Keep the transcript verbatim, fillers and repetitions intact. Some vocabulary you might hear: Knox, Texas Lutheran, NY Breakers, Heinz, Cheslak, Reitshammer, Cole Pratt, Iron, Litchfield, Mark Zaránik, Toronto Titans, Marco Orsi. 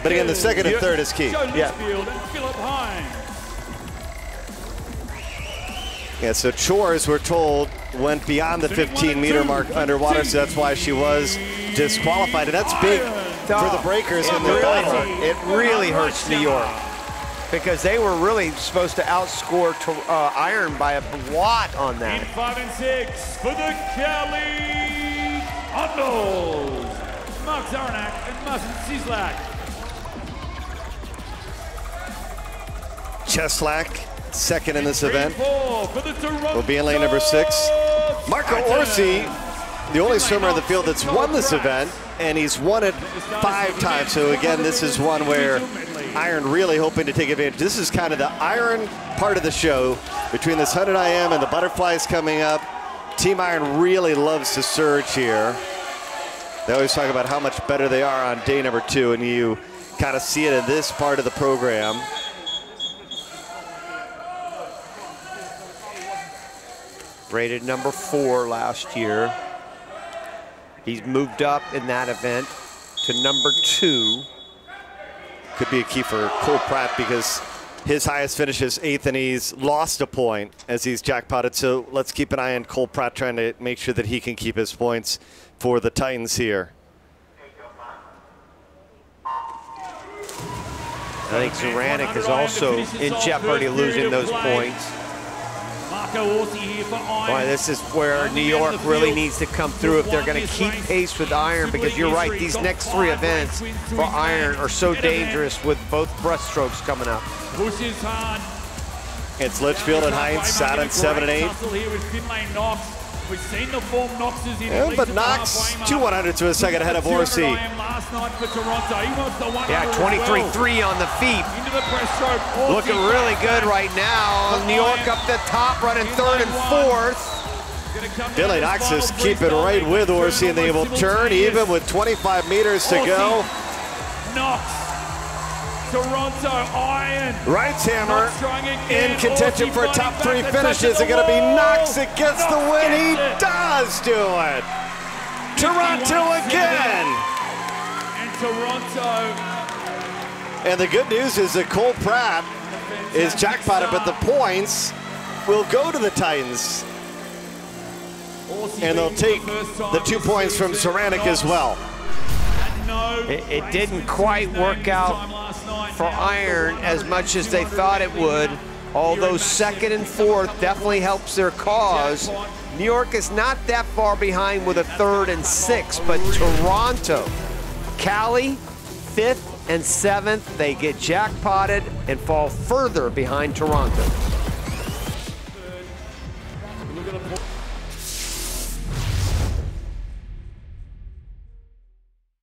Breakers. But again, the second and third is key. Yeah. And yeah, so Chores, we're told, went beyond the fifteen meter mark underwater, so that's why she was disqualified. And that's big for the Breakers in their final. It really hurts New York because they were really supposed to outscore to, uh, Iron by a lot on that. Team five and six for the Kelly Unknowns, Mark Zaránik and Cheslak. Cheslak. Second in this event will be in lane number six. Marco Orsi, the only swimmer in the field that's won this event, and he's won it five times. So again, this is one where Iron really hoping to take advantage. This is kind of the Iron part of the show between this one hundred I M and the butterflies coming up. Team Iron really loves to surge here. They always talk about how much better they are on day number two, and you kind of see it in this part of the program. Rated number four last year. He's moved up in that event to number two. Could be a key for Cole Pratt because his highest finish is eighth and he's lost a point as he's jackpotted. So let's keep an eye on Cole Pratt trying to make sure that he can keep his points for the Titans here. I think Zaránik is also in jeopardy of losing those points. Boy, this is where New York really needs to come through if they're going to keep pace with Iron, because you're right, these next three events for Iron are so dangerous with both breaststrokes coming up. It's Litchfield and Heinz out at seven and eight. Yeah, but Knox, two one hundreds to a second ahead of Orsi. Yeah, twenty-three three on the feet. Looking really good right now. New York up the top, running third and fourth. Billy Knox is keeping right with Orsi, and they will turn even with twenty-five meters to go. Toronto Iron. Reitshammer in contention for a top three finish. Is it going to be Knox that gets the win? He does do it. Toronto again. And Toronto. And the good news is that Cole Pratt is jackpotted, but the points will go to the Titans. And they'll take the two points from Zaránik as well. It, it didn't quite work out for Iron as much as they thought it would, although second and fourth definitely helps their cause. New York is not that far behind with a third and six, but Toronto, Cali, fifth and seventh, they get jackpotted and fall further behind Toronto.